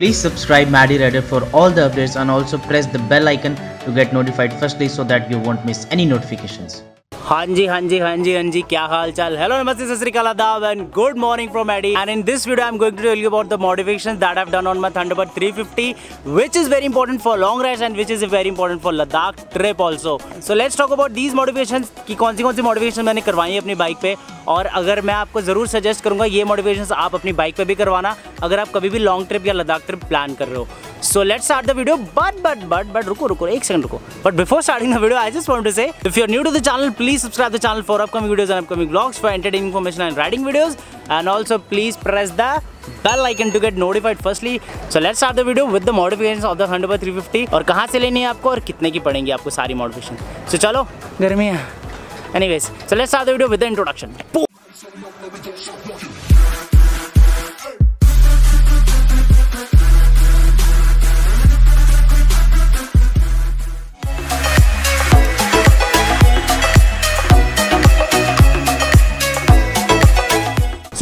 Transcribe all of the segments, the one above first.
Please subscribe Maddy Rider for all the updates and also press the bell icon to get notified firstly so that you won't miss any notifications. हाँ जी क्या हाल चाल। Hello नमस्ते सत श्री अकाल आदाब and good morning from AD and in this video I am going to tell you about the modifications that I have done on my Thunderbird 350 which is very important for long rides and which is very important for Ladakh trip also. So let's talk about these modifications की कौन सी modification मैंने करवाई है अपनी bike पे। और अगर मैं आपको ज़रूर सजेस्ट करूँगा ये मॉडिफिकेशंस आप अपनी बाइक पे भी करवाना अगर आप कभी भी लॉन्ग ट्रिप या लद्दाख ट्रिप प्लान कर रहे हो। So let's start the video, but रुको एक सेकंड रुको। But before starting the video, I just want to say, if you're new to the channel, please subscribe the channel for upcoming videos and upcoming vlogs, for entertaining information and riding videos, and also please press the bell icon to get notified firstly. So let's start the video with the modifications of the Thunderbird 350 और कहाँ से लेनी है आपको और कितने की पड़ेंगी आपको सारी मॉडिफिकेशन। So चलो गर्मी है। Anyways, so let's start the video with the introduction.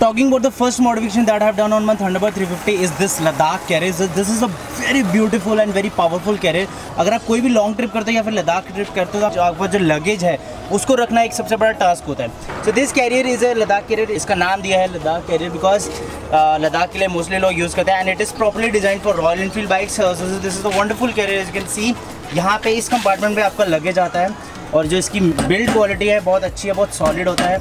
Talking about the first modification that I have done on my Thunderbird 350 is this Ladakh carriage. This is a very beautiful and very powerful carriage. अगर आप कोई भी long trip करते हो या फिर Ladakh trip करते हो तो आपका जो लगेज है उसको रखना एक सबसे बड़ा टास्क होता है। So this carrier is a Ladakh carrier. इसका नाम दिया है लद्दाख कैरियर बिकॉज लद्दाख के लिए मोस्टली लोग यूज़ करते हैं and it is properly design for Royal Enfield bikes. This is a wonderful carrier. As you can see यहाँ पे इस कंपार्टमेंट में आपका लगेज आता है और जो इसकी बिल्ड क्वालिटी है बहुत अच्छी है, बहुत सॉलिड होता है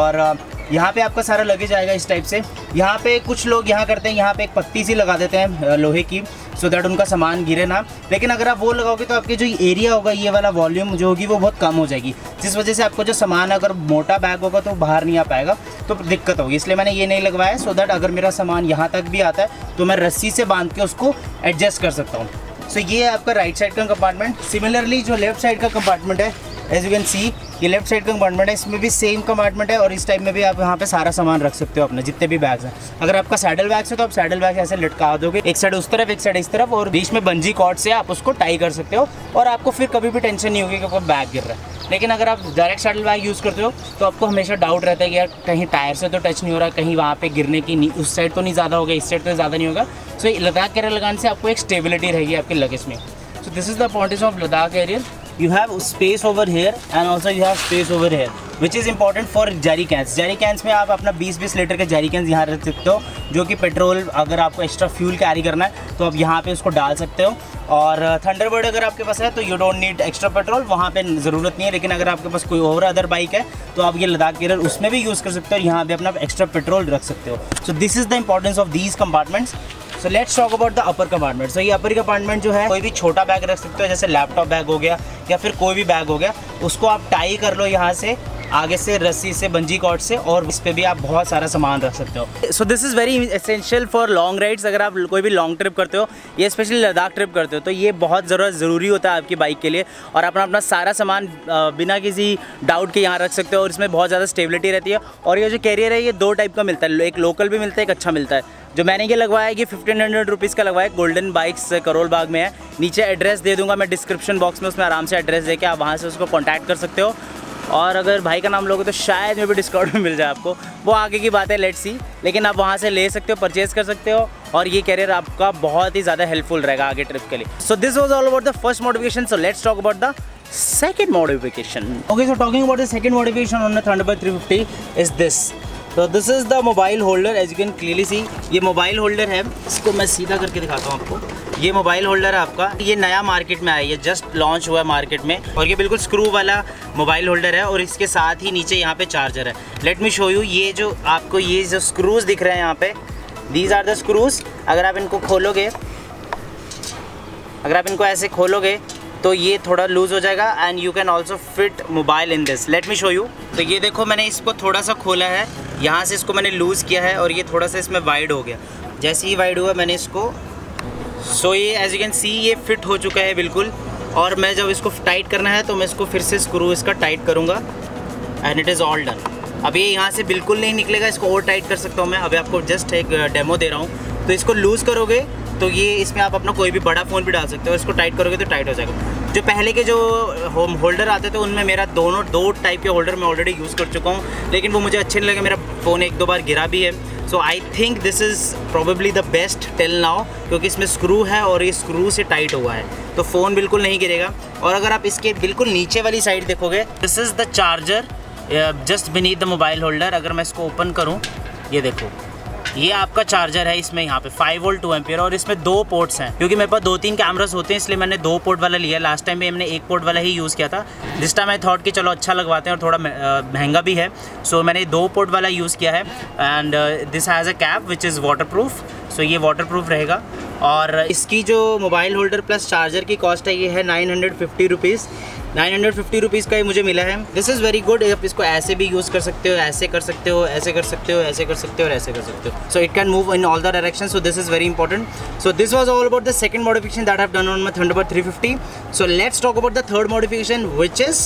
और यहाँ पे आपका सारा लगेज आएगा इस टाइप से। यहाँ पे कुछ लोग यहाँ करते हैं, यहाँ पे एक पत्ती सी लगा देते हैं लोहे की सो दैट उनका सामान गिरे ना, लेकिन अगर आप वो लगाओगे तो आपके जो एरिया होगा ये वाला वॉल्यूम जो होगी वो बहुत कम हो जाएगी जिस वजह से आपको जो सामान अगर मोटा बैग होगा तो बाहर नहीं आ पाएगा तो दिक्कत होगी। इसलिए मैंने ये नहीं लगवाया सो दैट अगर मेरा सामान यहाँ तक भी आता है तो मैं रस्सी से बांध के उसको एडजस्ट कर सकता हूँ। सो ये है आपका राइट साइड का कंपार्टमेंट। सिमिलरली जो लेफ्ट साइड का कंपार्टमेंट है एज यू कैन सी ये लेफ्ट साइड का कंपार्टमेंट है, इसमें भी सेम कंपार्टमेंट है और इस टाइप में भी आप यहाँ पे सारा सामान रख सकते हो अपना जितने भी बैग्स हैं। अगर आपका सैडल बैग्स है तो आप सैडल बैग ऐसे लटका दोगे एक साइड उस तरफ एक साइड इस तरफ और बीच में बंजी कॉर्ड से आप उसको टाई कर सकते हो और आपको फिर कभी भी टेंशन नहीं होगी कि आपका बैग गिर रहा है। लेकिन अगर आप डायरेक्ट सैडल बैग यूज़ करते हो तो आपको हमेशा डाउट रहता है कि यार कहीं टायर से तो टच नहीं हो रहा, कहीं वहाँ पर गिरने की उस साइड तो नहीं ज़्यादा होगा, इस साइड तो ज़्यादा नहीं होगा। सो लद्दाख कैरियर लगाने से आपको एक स्टेबिलिटी रहेगी आपके लगेज में। So this is the advantage of Ladakh carrier. You have space over here and also you have space over here which is important for jerry cans. Jerry cans में आप अपना 20-20 लीटर के jerry cans यहाँ रख सकते हो जो कि पेट्रोल अगर आपको एक्स्ट्रा फ्यूल कैरी करना है तो आप यहाँ पे उसको डाल सकते हो। और थंडरबर्ड अगर आपके पास है तो you don't need extra petrol, वहाँ पे ज़रूरत नहीं है। लेकिन अगर आपके पास कोई और अदर बाइक है तो आप ये लद्दाख कैरियर उसमें भी यूज़ कर सकते हो, यहाँ पे अपना एक्स्ट्रा पेट्रोल रख सकते हो। So this is the importance of these compartments. So let's talk about the upper compartment. So ये अपर कंपार्टमेंट जो है कोई भी छोटा बैग रख सकते हो जैसे लैपटॉप बैग हो गया या फिर कोई भी बैग हो गया, उसको आप टाई कर लो यहाँ से आगे से रस्सी से बंजी कॉर्ड से और इस पे भी आप बहुत सारा सामान रख सकते हो। So this is very essential for long rides. अगर आप कोई भी लॉन्ग ट्रिप करते हो या स्पेशली लद्दाख ट्रिप करते हो तो ये बहुत ज़रूरी होता है आपकी बाइक के लिए और अपना अपना सारा सामान बिना किसी डाउट के यहाँ रख सकते हो और इसमें बहुत ज़्यादा स्टेबिलिटी रहती है। और ये जो कैरियर है ये दो टाइप का मिलता है, एक लोकल भी मिलता है एक अच्छा मिलता है। जो मैंने ये लगवाया है कि 1500 रुपीज़ का लगवाया है, गोल्डन बाइक्स करोल बाग में है। नीचे एड्रेस दे दूंगा मैं डिस्क्रिप्शन बॉक्स में, उसमें आराम से एड्रेस देके आप वहाँ से उसको कॉन्टैक्ट कर सकते हो और अगर भाई का नाम लोगे तो शायद में भी डिस्काउंट मिल जाए आपको, वो आगे की बात है लेट्स सी। लेकिन आप वहाँ से ले सकते हो, परचेज़ कर सकते हो और ये कैरियर आपका बहुत ही ज़्यादा हेल्पफुल रहेगा आगे ट्रिप के लिए। So this was all about the first modification. So let's talk about the second modification. Okay so talking about the second modification on the Thunderbird 350 is this. तो this is the mobile holder. As you can clearly see ये mobile holder है। इसको मैं सीधा करके दिखाता हूँ आपको। ये मोबाइल होल्डर है आपका, ये नया मार्केट में आया है, जस्ट लॉन्च हुआ है मार्केट में और ये बिल्कुल स्क्रू वाला मोबाइल होल्डर है और इसके साथ ही नीचे यहाँ पे चार्जर है। Let me show you. ये जो आपको ये जो स्क्रूज़ दिख रहे हैं यहाँ पे, दीज आर द स्क्रूज़। अगर आप इनको ऐसे खोलोगे तो ये थोड़ा लूज़ हो जाएगा and you can also fit mobile in this. Let me show you. तो ये देखो मैंने इसको थोड़ा सा खोला है, यहाँ से इसको मैंने लूज़ किया है और ये थोड़ा सा इसमें वाइड हो गया। जैसे ही वाइड हुआ मैंने इसको ये एज यू कैन सी ये फिट हो चुका है बिल्कुल। और मैं जब इसको टाइट करना है तो मैं इसको फिर से स्क्रू इसका टाइट करूँगा and it is all done. अब ये यहाँ से बिल्कुल नहीं निकलेगा, इसको और टाइट कर सकता हूँ मैं। अभी आपको जस्ट एक डेमो दे रहा हूँ। तो इसको लूज़ करोगे तो ये इसमें आप अपना कोई भी बड़ा फ़ोन भी डाल सकते हो, इसको टाइट करोगे तो टाइट हो जाएगा। जो पहले के जो होम होल्डर आते थे उनमें मेरा दो टाइप के होल्डर मैं ऑलरेडी यूज़ कर चुका हूँ लेकिन वो मुझे अच्छे नहीं लगे, मेरा फ़ोन एक दो बार गिरा भी है। So I think this is probably the best till now, क्योंकि इसमें स्क्रू है और ये स्क्रू से टाइट हुआ है तो फ़ोन बिल्कुल नहीं गिरेगा। और अगर आप इसके बिल्कुल नीचे वाली साइड देखोगे, this is the charger just beneath the mobile holder. अगर मैं इसको ओपन करूँ, ये देखो, ये आपका चार्जर है। इसमें यहाँ पे 5 वोल्ट 2 एम्पियर और इसमें 2 पोर्ट्स हैं, क्योंकि मेरे पास 2-3 कैमरास होते हैं इसलिए मैंने 2 पोर्ट वाला लिया। लास्ट टाइम भी हमने 1 पोर्ट वाला ही यूज़ किया था। जिस टाइम आई थॉट कि चलो अच्छा लगवाते हैं और थोड़ा महंगा भी है, सो मैंने 2 पोर्ट वाला यूज़ किया है। And this has a cap which is waterproof, so ये वाटरप्रूफ रहेगा। और इसकी जो मोबाइल होल्डर प्लस चार्जर की कॉस्ट है, ये है 950 रुपीज़। 950 रुपीज़ का ही मुझे मिला है। This is very good. आप इसको ऐसे भी यूज़ कर सकते हो, ऐसे कर सकते हो, ऐसे कर सकते हो, ऐसे कर सकते हो और ऐसे कर सकते हो। So it can move in all the direction, so this is very important. So this was all about the second modification that I have done on my Thunderbird 350। So let's talk about the third modification which is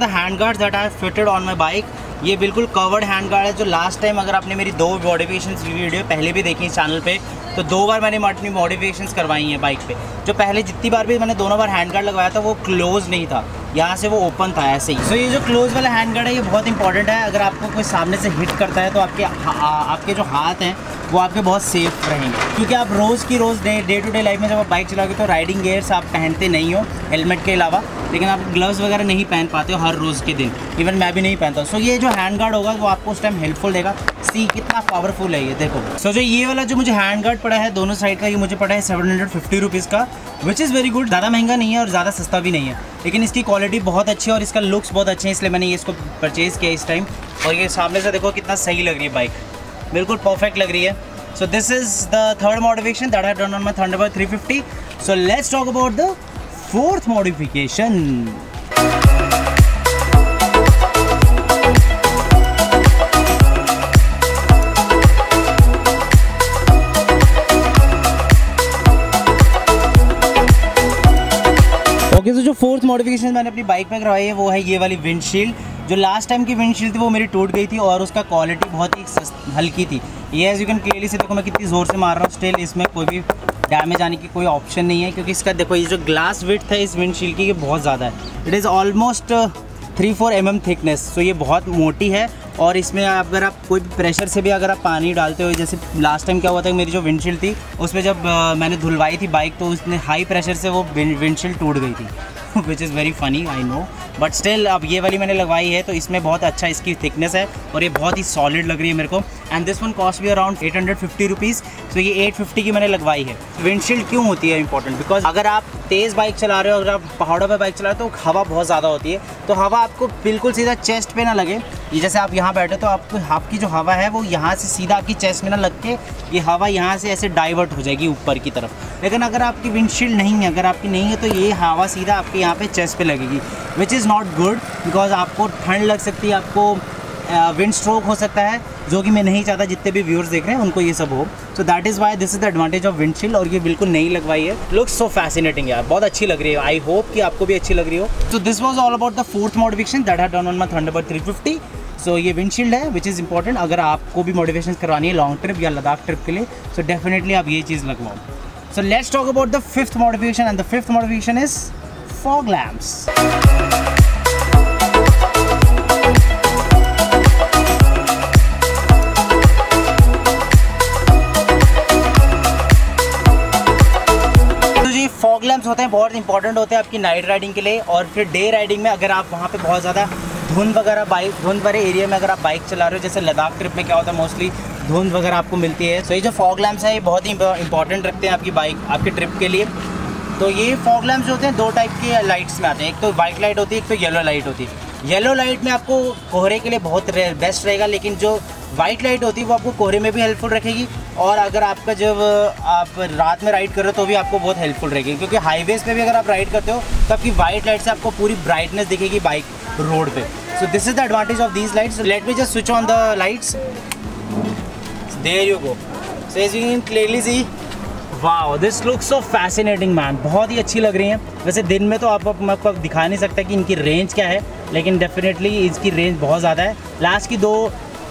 the hand guards that I have fitted on my bike। ये बिल्कुल covered hand guard है, जो last time अगर आपने मेरी 2 modification video पहले भी देखी चैनल पे, तो 2 बार मैंने अपनी मॉडिफिकेशंस करवाई हैं बाइक पे। जो पहले जितनी बार भी मैंने दोनों बार हैंड गार्ड लगवाया था वो क्लोज नहीं था, यहाँ से वो ओपन था ऐसे ही। सो ये जो क्लोज वाला हैंड गार्ड है ये बहुत इंपॉर्टेंट है। अगर आपको कोई सामने से हिट करता है तो आपके जो हाथ हैं वो आपके बहुत सेफ रहेंगे, क्योंकि आप रोज़ की रोज़ डे टू डे लाइफ में जब आप बाइक चलाओगे तो राइडिंग गियर्स आप पहनते नहीं हो हेलमेट के अलावा, लेकिन आप ग्लव्स वगैरह नहीं पहन पाते हो हर रोज़ के दिन। इवन मैं भी नहीं पहनता हूँ। सो ये जो हैंड गार्ड होगा वो आपको उस टाइम हेल्पफुल देगा। सी कितना पावरफुल है ये देखो। सो जो ये वाला जो मुझे हैंड गार्ड पड़ा है दोनों साइड का, ये मुझे पड़ा है 750 रुपीज़ का, विच इज़ वेरी गुड। ज़्यादा महंगा नहीं है और ज़्यादा सस्ता भी नहीं है, लेकिन इसकी क्वालिटी बहुत अच्छी है और इसका लुक्स बहुत अच्छे हैं, इसलिए मैंने इसको परचेज़ किया इस टाइम। और ये सामने से देखो कितना सही लग रही है बाइक, बिल्कुल परफेक्ट लग रही है। So this is the third modification that I have done on my Thunderbird 350। So let's talk about the fourth modification. Okay, तो जो फोर्थ मॉडिफिकेशन मैंने अपनी बाइक पे करवाई है वो है ये वाली विंडशील्ड। जो लास्ट टाइम की विंडशील्ड थी वो मेरी टूट गई थी और उसका क्वालिटी बहुत ही हल्की थी। ये एज यू कैन क्लियरली से देखो मैं कितनी ज़ोर से मार रहा हूँ, स्टिल इसमें कोई भी डैमेज आने की कोई ऑप्शन नहीं है, क्योंकि इसका देखो ये जो ग्लास विड्थ है इस विंडशील्ड की ये बहुत ज़्यादा है। It is almost 3-4 mm thickness, सो ये बहुत मोटी है। और इसमें अगर आप कोई भी प्रेशर से भी अगर आप पानी डालते हो, जैसे लास्ट टाइम क्या हुआ था मेरी जो विंडशील्ड थी उसमें जब मैंने धुलवाई थी बाइक तो उसने हाई प्रेशर से वो विंडशील्ड टूट गई थी which is very funny I know, but still अब ये वाली मैंने लगवाई है तो इसमें बहुत अच्छा इसकी थिकनेस है और ये बहुत ही सॉलिड लग रही है मेरे को। एंड दिस वन कॉस्ट भी अराउंड 850 रुपीज़। सो ये 850 की मैंने लगवाई है। विंडशील्ड क्यों होती है इंपॉर्टेंट? बिकॉज अगर आप तेज़ बाइक चला रहे हो, अगर आप पहाड़ों पर बाइक चला रहे हो तो हवा बहुत ज़्यादा होती है, तो हवा आपको बिल्कुल सीधा चेस्ट पे ना लगे। ये जैसे आप यहाँ बैठे तो आपकी जो हवा है वो यहाँ से सीधा आपकी चेस्ट में ना लग के ये हवा यहाँ से ऐसे डाइवर्ट हो जाएगी ऊपर की तरफ। लेकिन अगर आपकी विंडशील्ड नहीं है, अगर आपकी नहीं है तो ये हवा सीधा आपके यहाँ पे चेस्ट पे लगेगी, which is not good. Because आपको ठंड लग सकती है, आपको विंड स्ट्रोक हो सकता है, जो कि मैं नहीं चाहता जितने भी व्यूअर्स देख रहे हैं उनको ये सब हो। So that is why this is the advantage of windshield. और ये बिल्कुल नई लगवाई है, लुक्स सो फैसिनेटिंग यार, बहुत अच्छी लग रही है। आई होप कि आपको भी अच्छी लग रही हो। So this was all about the fourth modification that I have done on my Thunderbird 350। So ये विंडशील्ड है विच इज़ इंपॉर्टेंट। अगर आपको भी मॉडिफिकेशन करवानी है लॉन्ग ट्रिप या लद्दाख ट्रिप के लिए, सो डेफिनेटली आप ये चीज़ लगवाओ। So let's talk about the fifth modification and the fifth modification is fog lamps. Fog lamps होते हैं, बहुत इंपॉर्टेंट होते हैं आपकी नाइट राइडिंग के लिए। और फिर डे राइडिंग में अगर आप वहाँ पे बहुत ज़्यादा धुंध वगैरह धुंध भरे एरिया में अगर आप बाइक चला रहे हो, जैसे लद्दाख ट्रिप में क्या होता है मोस्टली धुंध वगैरह आपको मिलती है। सो ये जो फॉग लैम्प्स है ये बहुत ही इंपॉर्टेंट रखते हैं आपकी बाइक आपकी ट्रिप के लिए। तो ये फॉग लैम्प्स होते हैं 2 टाइप के लाइट्स में आते हैं, एक तो वाइट लाइट होती है, एक तो येलो लाइट होती है। येलो लाइट में आपको कोहरे के लिए बहुत बेस्ट रहेगा, लेकिन जो वाइट लाइट होती है वो आपको कोहरे में भी हेल्पफुल रखेगी और अगर आपका जब आप रात में राइड कर रहे हो तो भी आपको बहुत हेल्पफुल रहेगी, क्योंकि हाईवेज़ पे भी अगर आप राइड करते हो तो आपकी वाइट लाइट से आपको पूरी ब्राइटनेस दिखेगी बाइक रोड पे। So this is the advantage of these lights. Let me just switch on the lights, there you go. So as you can clearly see, wow this looks so fascinating man, बहुत ही अच्छी लग रही हैं। वैसे दिन में तो आपको दिखा नहीं सकता कि इनकी रेंज क्या है, लेकिन डेफिनेटली इसकी रेंज बहुत ज़्यादा है। लास्ट की दो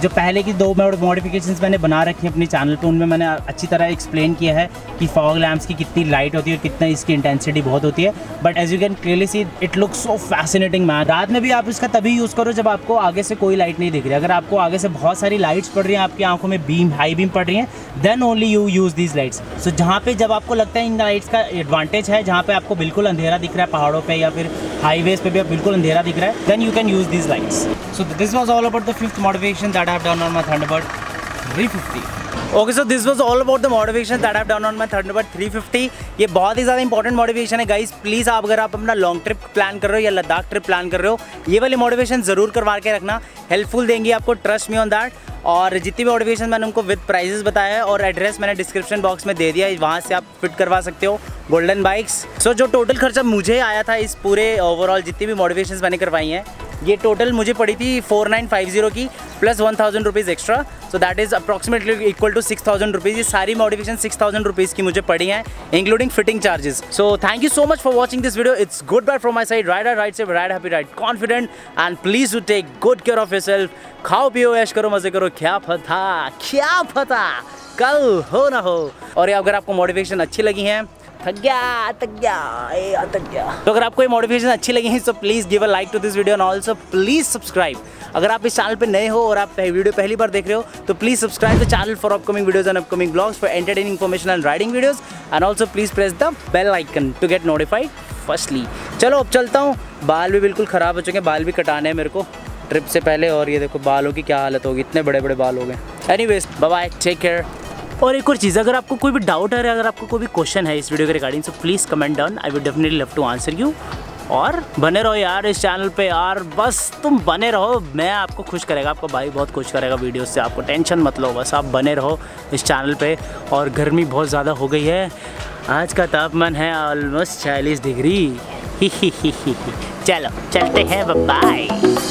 जो पहले की दो मॉडिफिकेशंस मैंने बना रखी हैं अपने चैनल पे, उनमें मैंने अच्छी तरह एक्सप्लेन किया है कि फॉग लैम्प्स की कितनी लाइट होती है और कितना इसकी इंटेंसिटी बहुत होती है। But as you can clearly see it look so fascinating man. रात में भी आप इसका तभी यूज़ करो जब आपको आगे से कोई लाइट नहीं दिख रही। अगर आपको आगे से बहुत सारी लाइट्स पड़ रही हैं, आपकी आंखों में बीम हाई बीम पड़ रही हैं, then only you use these lights. So जहाँ पे जब आपको लगता है इन लाइट्स का एडवांटेज है, जहाँ पे आपको बिल्कुल अंधेरा दिख रहा है, पहाड़ों पे या फिर हाईवेज पे भी बिल्कुल अंधेरा दिख रहा है, then you can use these lights. So this was all about the fifth modification that I have done on my Thunderbird 350। Okay so this was all about the modification that I have done on my Thunderbird 350। ये बहुत ही ज़्यादा important modification है guys. Please आप अगर आप अपना long trip plan कर रहे हो या लद्दाख ट्रिप प्लान कर रहे हो, ये वाली मॉडिफिकेशन ज़रूर करवा के रखना, हेल्पफुल देंगी आपको, ट्रस्ट मी ऑन दैट। और जितनी भी मॉडिफिकेशन मैंने उनको विद प्राइजेस बताया है और एड्रेस मैंने डिस्क्रिप्शन बॉक्स में दे दिया है, वहाँ से आप फिट करवा सकते हो गोल्डन बाइक्स। सो जो टोटल खर्चा मुझे आया था इस पूरे ओवरऑल जितनी भी मॉडिफिकेशन मैंने करवाई हैं, ये टोटल मुझे पड़ी थी 4950 की plus 1000 rupees extra. So that is approximately equal to 6000 rupees. ये सारी मॉडिफिकेशन 6000 रुपीज़ की मुझे पड़ी हैं including fitting charges. So thank you so much for watching this video. It's good bye from my side. Ride safe, ride happy, ride confident and please to take good care of yourself. खाओ पियो, ऐश करो, मजे करो, क्या पता कल हो ना हो। और ये अगर आपको मोटिवेशन अच्छी लगी है, थक गया। तो अगर आपको ये मोटिवेशन अच्छी लगी है तो please give a like to this video and also please subscribe. अगर आप इस चैनल पे नए हो और आप वीडियो पहली बार देख रहे हो तो please subscribe the channel for upcoming videos and upcoming blogs for entertaining information and riding videos and also please press the bell icon to get notified firstly. चलो अब चलता हूँ, बाल भी बिल्कुल ख़राब हो चुके हैं, बाल भी कटाने हैं मेरे को ट्रिप से पहले। और ये देखो बालों की क्या हालत होगी, इतने बड़े बड़े बाल हो गए। Anyways bye bye, take care. और एक और चीज़, अगर आपको कोई भी डाउट है, अगर आपको कोई भी क्वेश्चन है इस वीडियो के regarding, so please comment down, I would definitely love to answer you. और बने रहो यार इस चैनल पे यार, बस तुम बने रहो, मैं आपको खुश करेगा, आपका भाई बहुत खुश करेगा वीडियो से, आपको टेंशन मत लो, बस आप बने रहो इस चैनल पे। और गर्मी बहुत ज़्यादा हो गई है, आज का तापमान है ऑलमोस्ट 46 डिग्री। चलो चलते हैं, बाय।